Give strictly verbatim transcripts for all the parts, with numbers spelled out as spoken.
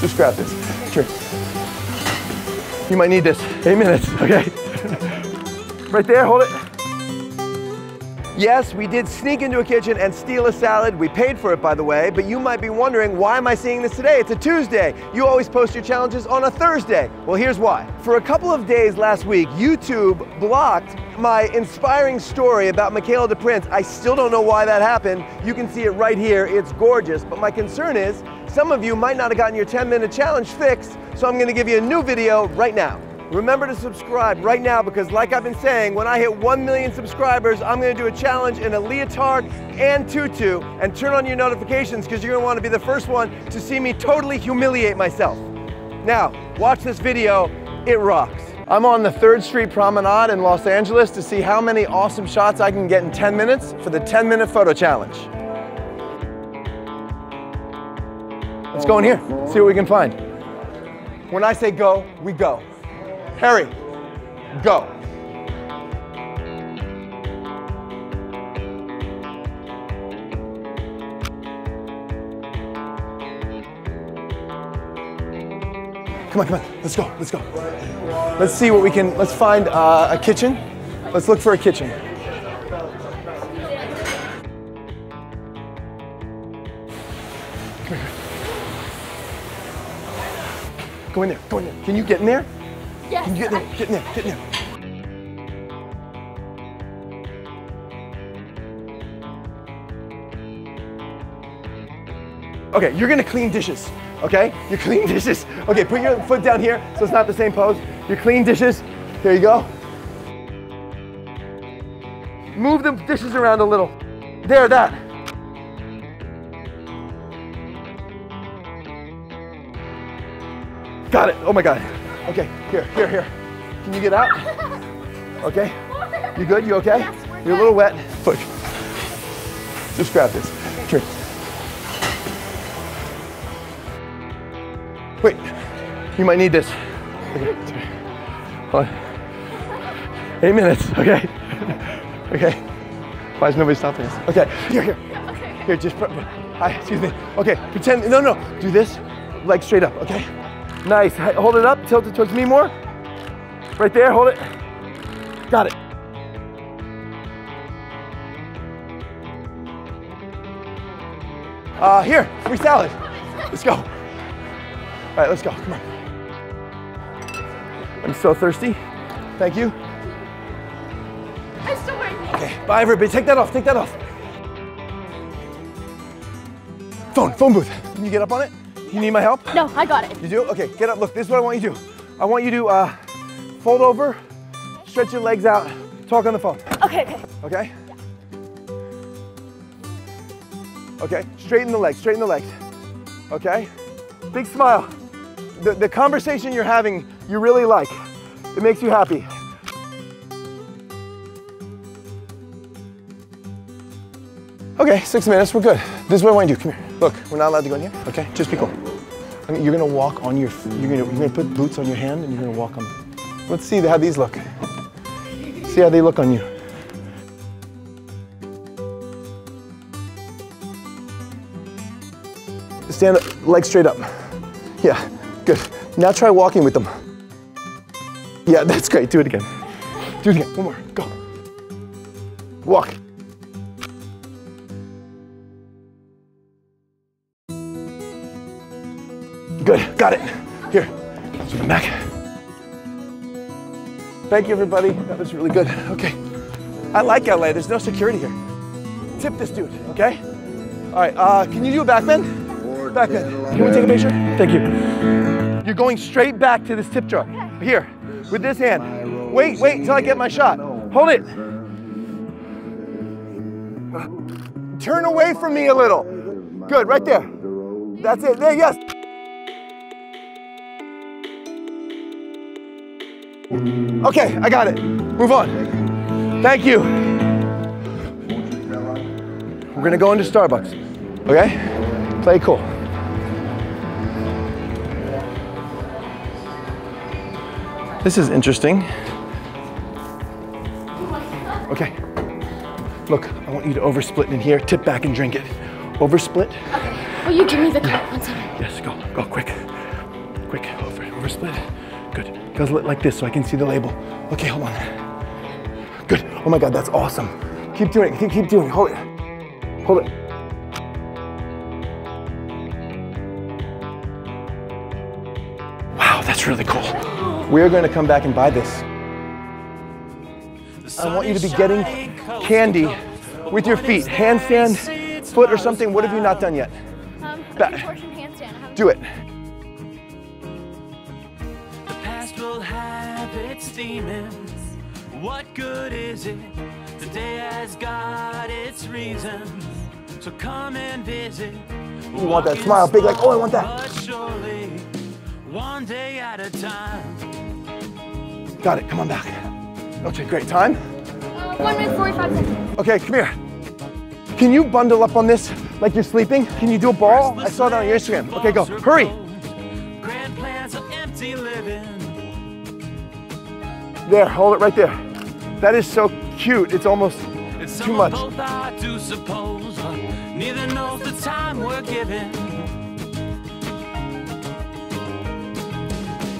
Just grab this. Sure. You might need this. Eight minutes, okay? Right there, hold it. Yes, we did sneak into a kitchen and steal a salad. We paid for it, by the way, but you might be wondering, why am I seeing this today? It's a Tuesday. You always post your challenges on a Thursday. Well, here's why. For a couple of days last week, YouTube blocked my inspiring story about Michaela DePrince. I still don't know why that happened. You can see it right here. It's gorgeous. But my concern is, some of you might not have gotten your ten minute challenge fixed, so I'm gonna give you a new video right now. Remember to subscribe right now, because like I've been saying, when I hit one million subscribers, I'm gonna do a challenge in a leotard and tutu, and turn on your notifications, because you're gonna wanna be the first one to see me totally humiliate myself. Now, watch this video, it rocks. I'm on the Third Street Promenade in Los Angeles to see how many awesome shots I can get in ten minutes for the ten minute photo challenge. Let's go in here, see what we can find. When I say go, we go. Harry, go. Come on, come on, let's go, let's go. Let's see what we can, let's find uh, a kitchen. Let's look for a kitchen. Come here. Go in there, go in there. Can you get in there? Yes. Get in there, get in there, get in there. Okay, you're gonna clean dishes, okay? You're cleaning dishes. Okay, put your foot down here so it's not the same pose. You're cleaning dishes, here you go. Move the dishes around a little. There, that. Got it, oh my God. Okay, here, here, here. Can you get out? Okay. You good? You okay? Yes, we're You're a little wet. Look. Just grab this. Sure. Wait. You might need this. Okay. Hold on. Eight minutes. Okay. Okay. Why is nobody stopping us? Okay. Here, here. Here, just. Hi. Excuse me. Okay. Pretend. No, no. Do this. Leg straight up. Okay. Nice, hold it up, tilt it towards me more. Right there, hold it. Got it. Uh, here, free salad. Let's go. All right, let's go, come on. I'm so thirsty, thank you. I'm still wearing these. Okay, bye everybody, take that off, take that off. Phone, phone booth, can you get up on it? You need my help? No, I got it. You do? Okay, get up. Look, this is what I want you to do. I want you to uh, fold over, stretch your legs out, talk on the phone. Okay, okay. Okay? Yeah. Okay, straighten the legs, straighten the legs. Okay? Big smile. The, the conversation you're having, you really like. It makes you happy. Okay, six minutes, we're good. This is what I want you to do, come here. Look, we're not allowed to go in here, okay? Just be cool. I mean, you're gonna walk on your, you're gonna, you're gonna put boots on your hand and you're gonna walk on them. Let's see how these look. See how they look on you. Stand up, legs straight up. Yeah, good. Now try walking with them. Yeah, that's great, do it again. Do it again, one more, go. Walk. Good, got it. Here, let's come back. Thank you, everybody. That was really good. Okay. I like L A. There's no security here. Tip this dude, okay? All right, uh, can you do a back bend? Back bend. Can we take a picture? Thank you. You're going straight back to this tip jar. Here, with this hand. Wait, wait until I get my shot. Hold it. Turn away from me a little. Good, right there. That's it. There, yes. Okay, I got it. Move on. Thank you. We're gonna go into Starbucks, okay? Play cool. This is interesting. Okay. Look, I want you to oversplit in here, tip back and drink it. Oversplit. Okay, will you give me the cup one second? Yes, go, go quick. does it like this so I can see the label. Okay, hold on. Good. Oh my God, that's awesome. Keep doing it, keep doing it. Hold it, hold it. Wow, that's really cool. We're gonna come back and buy this. I want you to be getting candy with your feet. Handstand, foot or something. What have you not done yet? Um, a portion handstand. Do it. The past will have its demons. What good is it? The day has got its reasons. So come and visit. You want that smile big like, oh, I want that. Surely, one day at a time. Got it. Come on back. Okay, great. Time? Uh, one minute, forty-five seconds. Okay, come here. Can you bundle up on this like you're sleeping? Can you do a ball? I saw that on your Instagram. Okay, go. Hurry. Grand plans of empty living. There, hold it right there. That is so cute. It's almost it's too much. Both, I do suppose. Neither knows the time we're given.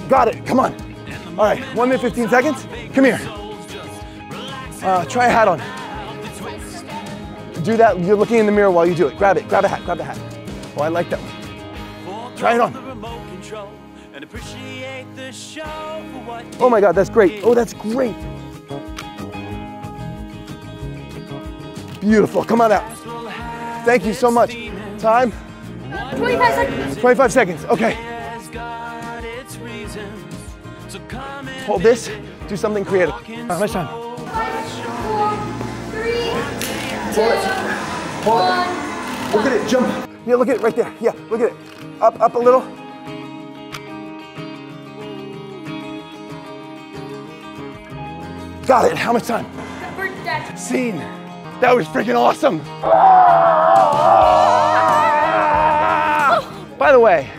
Got it. Come on. All right, one minute, fifteen seconds. Come here. Uh, try a hat on. Do that, you're looking in the mirror while you do it. Grab it, grab a hat, grab a hat. Oh, I like that one. Try it on. Oh my God, that's great. Oh, that's great. Beautiful, come on out. Thank you so much. Time? twenty-five seconds. twenty-five seconds, okay. Hold this, do something creative. How much time? Hold it. Hold it. Look at it. Jump. Yeah, look at it right there. Yeah, look at it. Up, up a little. Got it. How much time? Scene. That was freaking awesome. Oh. By the way,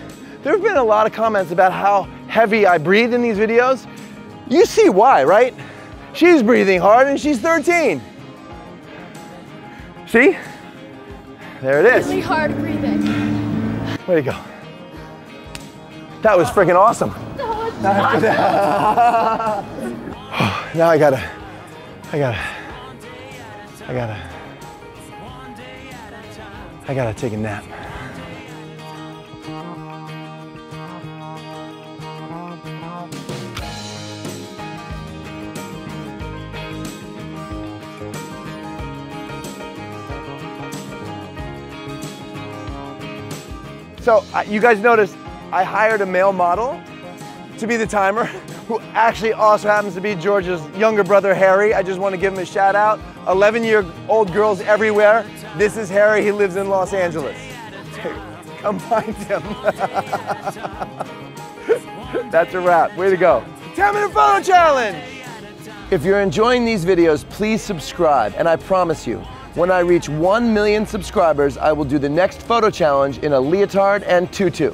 there have been a lot of comments about how heavy I breathe in these videos. You see why, right? She's breathing hard and she's thirteen. See? There it is. Really hard breathing. Way to go. That was freaking awesome. That was awesome. After that. Oh, now I gotta, I gotta, I gotta, I gotta take a nap. So uh, you guys noticed I hired a male model to be the timer, who actually also happens to be George's younger brother, Harry. I just want to give him a shout out. eleven year old girls everywhere. This is Harry, he lives in Los Angeles. Dude, come find him. That's a wrap, way to go. ten minute photo challenge. If you're enjoying these videos, please subscribe, and I promise you, when I reach one million subscribers, I will do the next photo challenge in a leotard and tutu.